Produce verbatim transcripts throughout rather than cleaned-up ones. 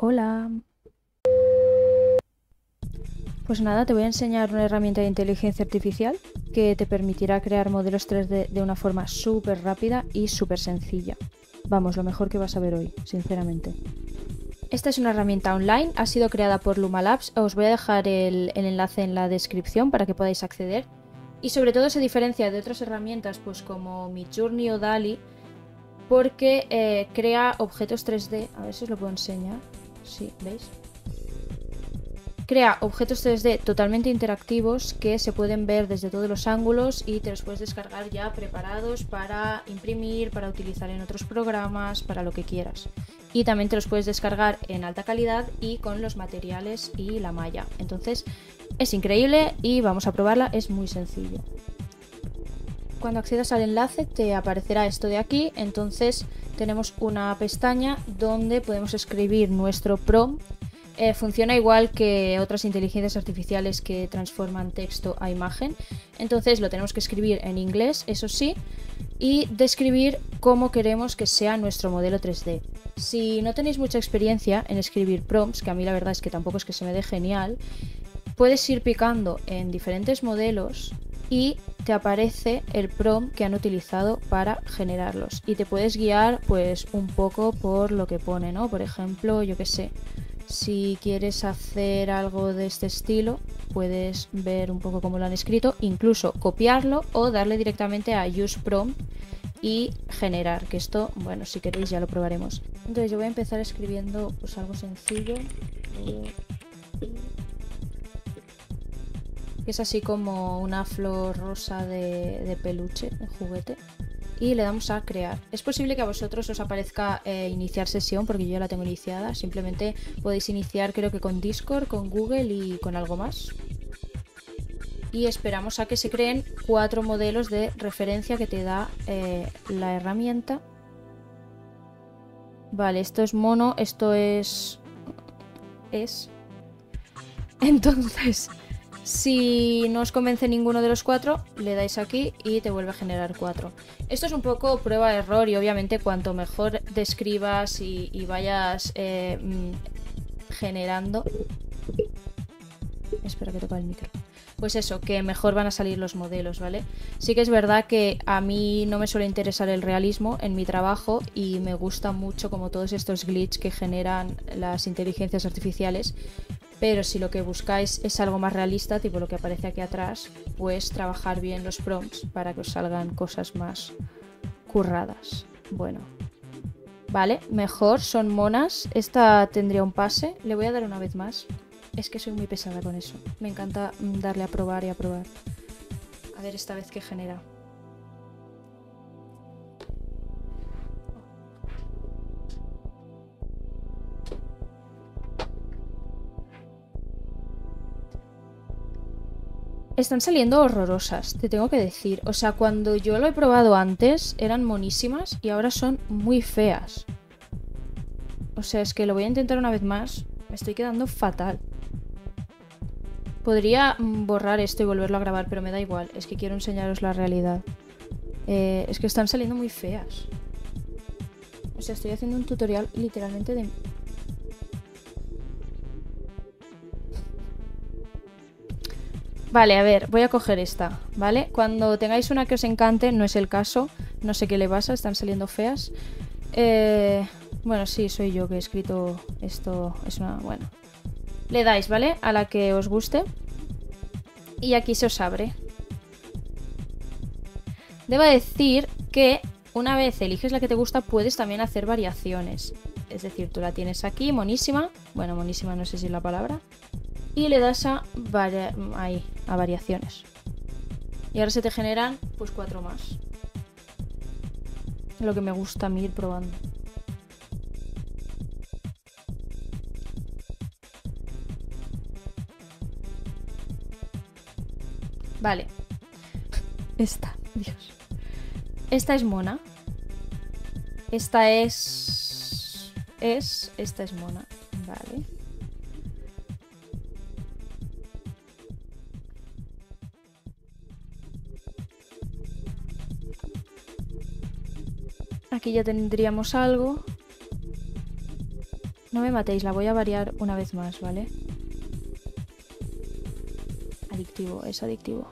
Hola. Pues nada, te voy a enseñar una herramienta de inteligencia artificial que te permitirá crear modelos tres D de una forma súper rápida y súper sencilla. Vamos, lo mejor que vas a ver hoy, sinceramente. Esta es una herramienta online, ha sido creada por Lumalabs. Os voy a dejar el, el enlace en la descripción para que podáis acceder. Y sobre todo se diferencia de otras herramientas pues como Midjourney o DALL-E porque eh, crea objetos tres D. A ver si os lo puedo enseñar. Sí, ¿veis? Crea objetos tres D totalmente interactivos que se pueden ver desde todos los ángulos y te los puedes descargar ya preparados para imprimir, para utilizar en otros programas, para lo que quieras. Y también te los puedes descargar en alta calidad y con los materiales y la malla. Entonces es increíble y vamos a probarla, es muy sencillo. Cuando accedas al enlace te aparecerá esto de aquí, entonces tenemos una pestaña donde podemos escribir nuestro prompt. Eh, funciona igual que otras inteligencias artificiales que transforman texto a imagen, entonces lo tenemos que escribir en inglés, eso sí, y describir cómo queremos que sea nuestro modelo tres D. Si no tenéis mucha experiencia en escribir prompts, que a mí la verdad es que tampoco es que se me dé genial, puedes ir picando en diferentes modelos y te aparece el prompt que han utilizado para generarlos y te puedes guiar pues un poco por lo que pone, ¿no? Por ejemplo, yo qué sé, si quieres hacer algo de este estilo, puedes ver un poco cómo lo han escrito, incluso copiarlo o darle directamente a Use Prompt y generar, que esto, bueno, si queréis ya lo probaremos. Entonces yo voy a empezar escribiendo pues algo sencillo, que es así como una flor rosa de, de peluche, de juguete. Y le damos a crear. Es posible que a vosotros os aparezca eh, iniciar sesión porque yo ya la tengo iniciada. Simplemente podéis iniciar creo que con Discord, con Google y con algo más. Y esperamos a que se creen cuatro modelos de referencia que te da eh, la herramienta. Vale, esto es mono, esto es... es... Entonces... Si no os convence ninguno de los cuatro, le dais aquí y te vuelve a generar cuatro. Esto es un poco prueba-error y obviamente cuanto mejor describas y, y vayas eh, generando... Espera que toca el micro. Pues eso, que mejor van a salir los modelos, ¿vale? Sí que es verdad que a mí no me suele interesar el realismo en mi trabajo y me gusta mucho como todos estos glitches que generan las inteligencias artificiales. Pero si lo que buscáis es algo más realista, tipo lo que aparece aquí atrás, pues trabajar bien los prompts para que os salgan cosas más curradas. Bueno, vale, mejor, son monas. Esta tendría un pase, le voy a dar una vez más. Es que soy muy pesada con eso, me encanta darle a probar y a probar. A ver esta vez qué genera. Están saliendo horrorosas, te tengo que decir. O sea, cuando yo lo he probado antes, eran monísimas y ahora son muy feas. O sea, es que lo voy a intentar una vez más. Me estoy quedando fatal. Podría borrar esto y volverlo a grabar, pero me da igual. Es que quiero enseñaros la realidad. Eh, es que están saliendo muy feas. O sea, estoy haciendo un tutorial literalmente de... Vale, a ver, voy a coger esta, ¿vale? Cuando tengáis una que os encante, no es el caso, no sé qué le pasa, están saliendo feas. Eh, bueno, sí, soy yo que he escrito esto, es una buena. Le dais, ¿vale? A la que os guste. Y aquí se os abre. Debo decir que una vez eliges la que te gusta, puedes también hacer variaciones. Es decir, tú la tienes aquí, monísima, bueno, monísima no sé si es la palabra, y le das a, varia ahí, a variaciones. Y ahora se te generan pues cuatro más. Lo que me gusta a mí ir probando. Vale. Esta, Dios. Esta es mona. Esta es... Es... Esta es mona. Vale. Aquí ya tendríamos algo. No me matéis, la voy a variar una vez más, ¿vale? Adictivo, es adictivo.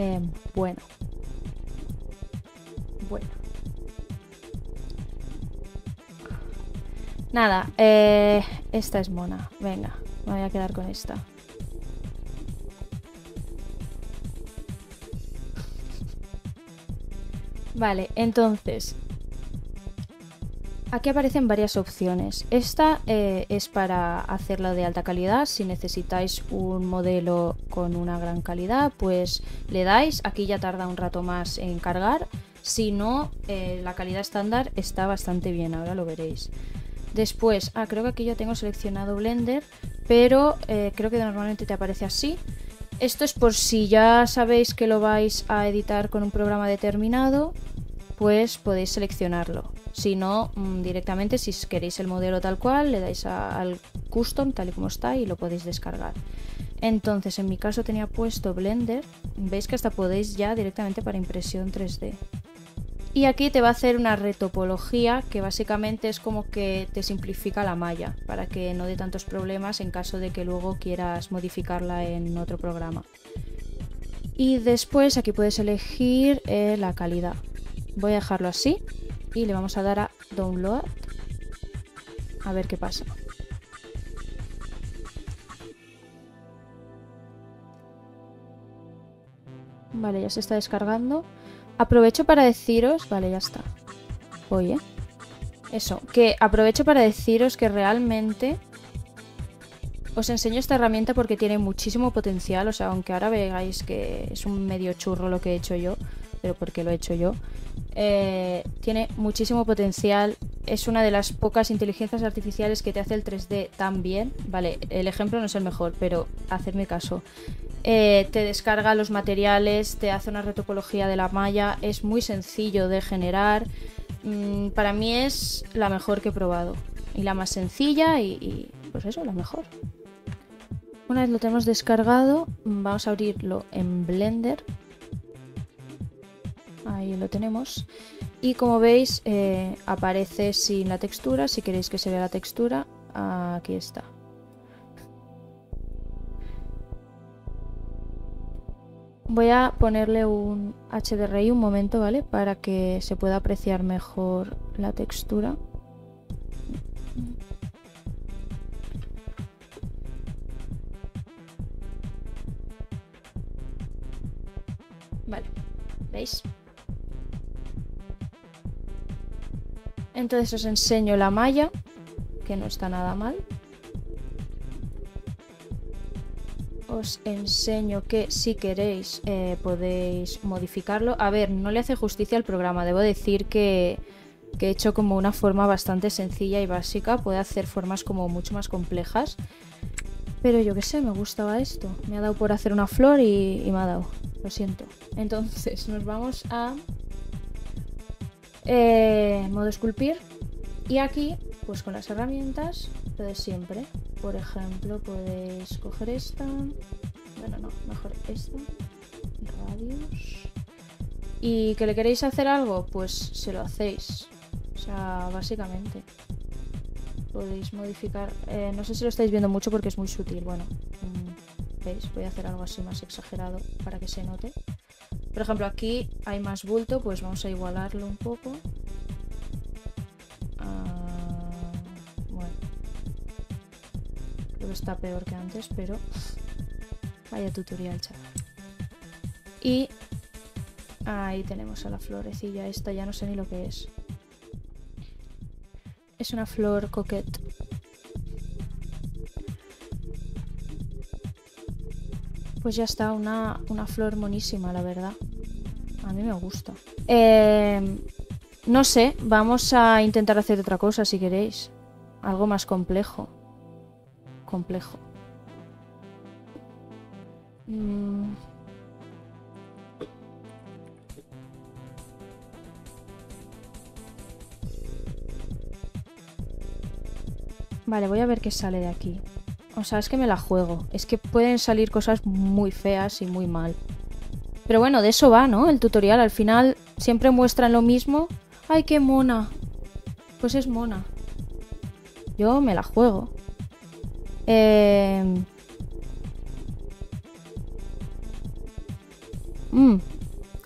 Eh, bueno. Bueno. Nada, eh, esta es mona. Venga, me voy a quedar con esta. Vale, entonces. Aquí aparecen varias opciones. Esta eh, es para hacerla de alta calidad. Si necesitáis un modelo con una gran calidad, pues le dais. Aquí ya tarda un rato más en cargar. Si no, eh, la calidad estándar está bastante bien. Ahora lo veréis. Después, ah, creo que aquí ya tengo seleccionado Blender, pero eh, creo que normalmente te aparece así. Esto es por si ya sabéis que lo vais a editar con un programa determinado, pues podéis seleccionarlo. Si no, directamente, si queréis el modelo tal cual, le dais a, al custom tal y como está y lo podéis descargar. Entonces, en mi caso tenía puesto Blender. Veis que hasta podéis ya directamente para impresión tres D. Y aquí te va a hacer una retopología que básicamente es como que te simplifica la malla para que no dé tantos problemas en caso de que luego quieras modificarla en otro programa. Y después aquí puedes elegir eh, la calidad. Voy a dejarlo así. Y le vamos a dar a download a ver qué pasa. Vale, ya se está descargando. Aprovecho para deciros, vale, ya está. Oye, eso, que aprovecho para deciros que realmente os enseño esta herramienta porque tiene muchísimo potencial. O sea, aunque ahora veáis que es un medio churro lo que he hecho yo, pero porque lo he hecho yo. Eh, tiene muchísimo potencial, es una de las pocas inteligencias artificiales que te hace el tres D tan bien. Vale, el ejemplo no es el mejor, pero hacedme caso. Eh, te descarga los materiales, te hace una retopología de la malla, es muy sencillo de generar. Mm, para mí es la mejor que he probado y la más sencilla y, y pues eso, la mejor. Una vez lo tenemos descargado, vamos a abrirlo en Blender. Ahí lo tenemos. Y como veis, eh, aparece sin la textura. Si queréis que se vea la textura, aquí está. Voy a ponerle un H D R I un momento, ¿vale? Para que se pueda apreciar mejor la textura. Vale, ¿veis? Entonces os enseño la malla, que no está nada mal. Os enseño que si queréis eh, podéis modificarlo. A ver, no le hace justicia al programa. Debo decir que, que he hecho como una forma bastante sencilla y básica. Puede hacer formas como mucho más complejas. Pero yo qué sé, me gustaba esto. Me ha dado por hacer una flor y, y me ha dado. Lo siento. Entonces nos vamos a... Eh, modo esculpir, y aquí pues con las herramientas lo de siempre. Por ejemplo, podéis coger esta, bueno, no, mejor esta, radius, y que le queréis hacer algo, pues se lo hacéis. O sea, básicamente podéis modificar, eh, no sé si lo estáis viendo mucho porque es muy sutil. Bueno, mmm, veis, voy a hacer algo así más exagerado para que se note. Por ejemplo, aquí hay más bulto, pues vamos a igualarlo un poco. Ah, bueno, creo que está peor que antes, pero vaya tutorial, chaval. Y ahí tenemos a la florecilla. Esta ya no sé ni lo que es. Es una flor coquette. Pues ya está, una, una flor monísima, la verdad. A mí me gusta. Eh, no sé, vamos a intentar hacer otra cosa si queréis. Algo más complejo. Complejo. Mm. Vale, voy a ver qué sale de aquí. O sea, es que me la juego. Es que pueden salir cosas muy feas y muy mal. Pero bueno, de eso va, ¿no? El tutorial. Al final siempre muestran lo mismo. ¡Ay, qué mona! Pues es mona. Yo me la juego. Eh... Mm.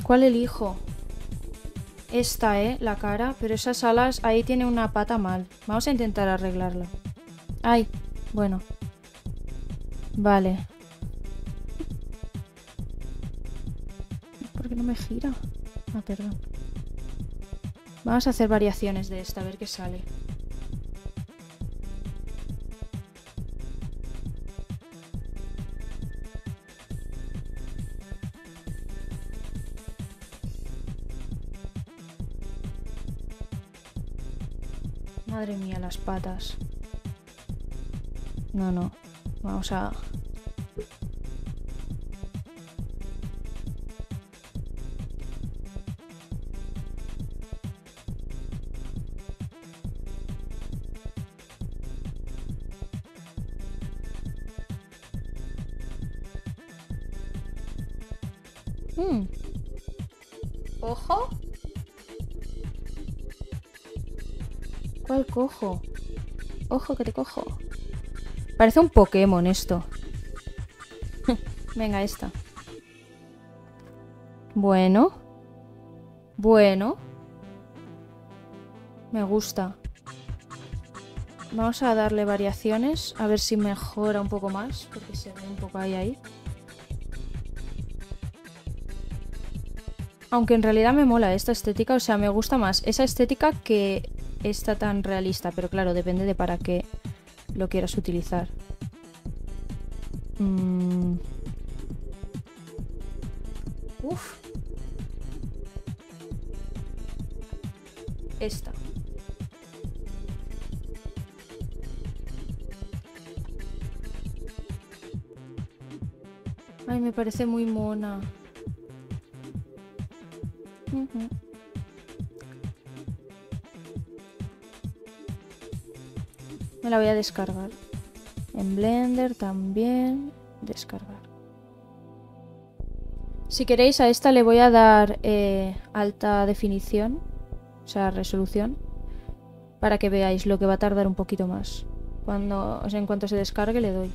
¿Cuál elijo? Esta, ¿eh? La cara. Pero esas alas, ahí tiene una pata mal. Vamos a intentar arreglarla. ¡Ay! Bueno. Vale. ¿Por qué no me gira? Ah, perdón. Vamos a hacer variaciones de esta, a ver qué sale. Madre mía, las patas. No, no. Vamos a... Mm. ¿Ojo? ¿Cuál cojo? Ojo que te cojo. Parece un Pokémon esto. Venga, esta. Bueno. Bueno. Me gusta. Vamos a darle variaciones. A ver si mejora un poco más. Porque se ve un poco ahí ahí. Aunque en realidad me mola esta estética. O sea, me gusta más esa estética que esta tan realista. Pero claro, depende de para qué lo quieras utilizar. Mm. Uf. Esta. Ay, me parece muy mona. Uh-huh. Me la voy a descargar. En Blender también. Descargar. Si queréis, a esta le voy a dar eh, alta definición. O sea, resolución. Para que veáis lo que va a tardar un poquito más. Cuando, o sea, en cuanto se descargue le doy.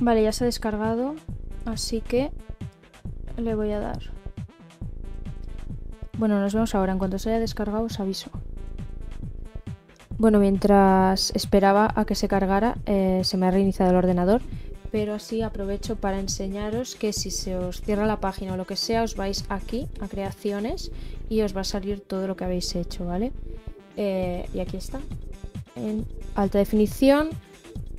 Vale, ya se ha descargado. Así que le voy a dar. Bueno, nos vemos ahora. En cuanto se haya descargado os aviso. Bueno, mientras esperaba a que se cargara, eh, se me ha reiniciado el ordenador, pero así aprovecho para enseñaros que si se os cierra la página o lo que sea, os vais aquí a creaciones y os va a salir todo lo que habéis hecho, ¿vale? Eh, y aquí está, en alta definición.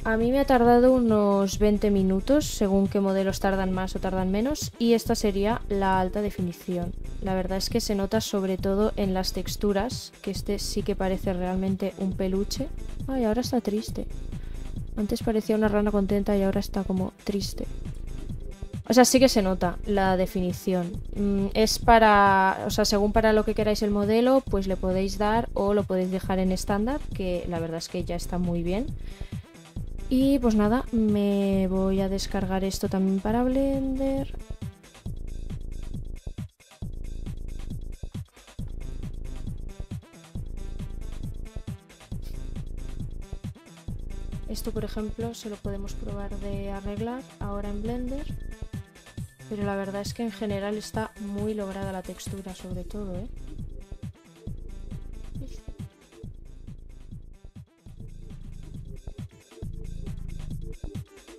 A mí me ha tardado unos veinte minutos, según qué modelos tardan más o tardan menos, y esta sería la alta definición. La verdad es que se nota sobre todo en las texturas, que este sí que parece realmente un peluche. Ay, ahora está triste. Antes parecía una rana contenta y ahora está como triste. O sea, sí que se nota la definición. Es para, o sea, según para lo que queráis el modelo, pues le podéis dar o lo podéis dejar en estándar, que la verdad es que ya está muy bien. Y pues nada, me voy a descargar esto también para Blender. Esto, por ejemplo, se lo podemos probar de arreglar ahora en Blender. Pero la verdad es que en general está muy lograda la textura, sobre todo, ¿eh?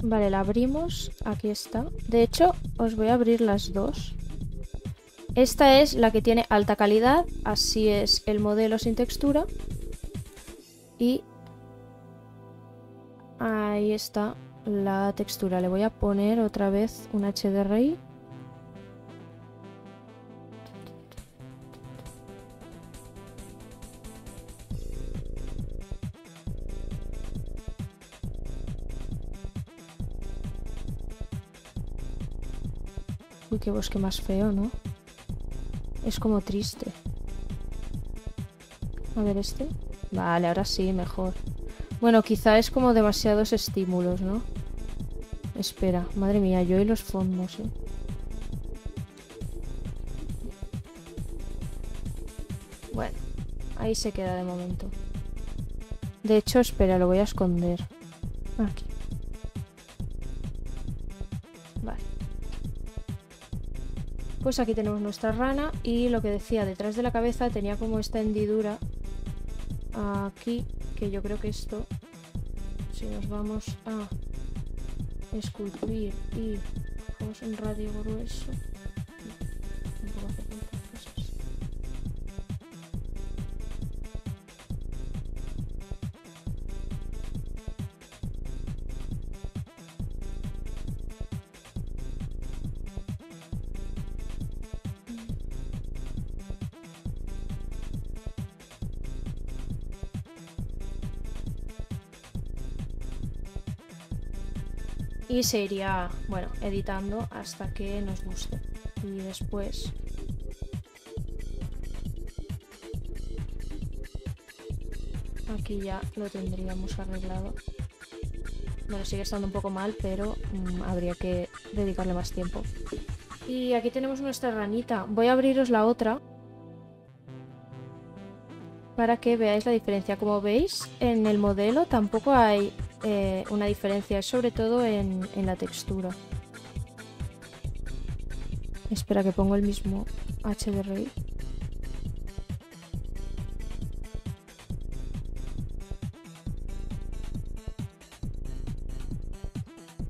Vale, la abrimos. Aquí está. De hecho, os voy a abrir las dos. Esta es la que tiene alta calidad. Así es el modelo sin textura. Y ahí está la textura. Le voy a poner otra vez un H D R I. Uy, qué bosque más feo, ¿no? Es como triste. A ver este. Vale, ahora sí, mejor. Bueno, quizá es como demasiados estímulos, ¿no? Espera, madre mía, yo y los fondos, ¿eh? Bueno, ahí se queda de momento. De hecho, espera, lo voy a esconder. Aquí. Vale. Pues aquí tenemos nuestra rana y lo que decía, detrás de la cabeza tenía como esta hendidura aquí, que yo creo que esto, si nos vamos a esculpir y cogemos un radio grueso, tampoco hace tantas cosas. Y se iría, bueno, editando hasta que nos guste. Y después... aquí ya lo tendríamos arreglado. Bueno, sigue estando un poco mal, pero mmm, habría que dedicarle más tiempo. Y aquí tenemos nuestra ranita. Voy a abriros la otra para que veáis la diferencia. Como veis, en el modelo tampoco hay... Eh, una diferencia, sobre todo en, en la textura. Espera, que pongo el mismo H D R I.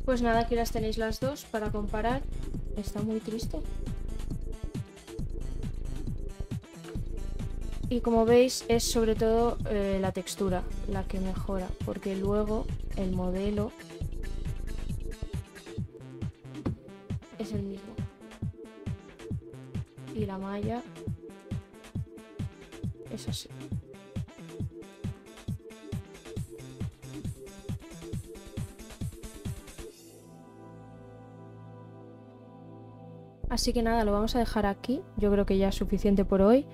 Pues nada, aquí las tenéis las dos para comparar. Está muy triste. Y como veis, es sobre todo eh, la textura la que mejora, porque luego el modelo es el mismo. Y la malla es así. Así que nada, lo vamos a dejar aquí. Yo creo que ya es suficiente por hoy.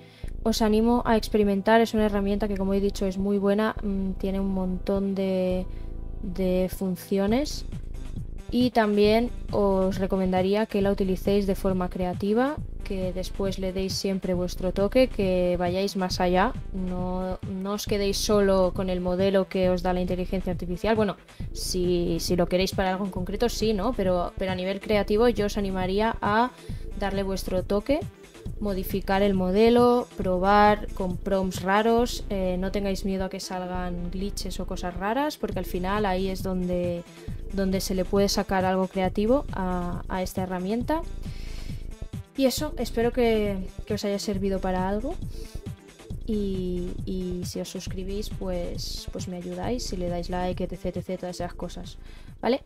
Os animo a experimentar, es una herramienta que, como he dicho, es muy buena, tiene un montón de, de funciones y también os recomendaría que la utilicéis de forma creativa, que después le deis siempre vuestro toque, que vayáis más allá, no, no os quedéis solo con el modelo que os da la inteligencia artificial. Bueno, si, si lo queréis para algo en concreto, sí, ¿no? Pero, pero a nivel creativo yo os animaría a darle vuestro toque. Modificar el modelo, probar con prompts raros, eh, no tengáis miedo a que salgan glitches o cosas raras, porque al final ahí es donde, donde se le puede sacar algo creativo a, a esta herramienta. Y eso, espero que, que os haya servido para algo y, y si os suscribís pues, pues me ayudáis, si le dais like, etcétera, etcétera, todas esas cosas, ¿vale?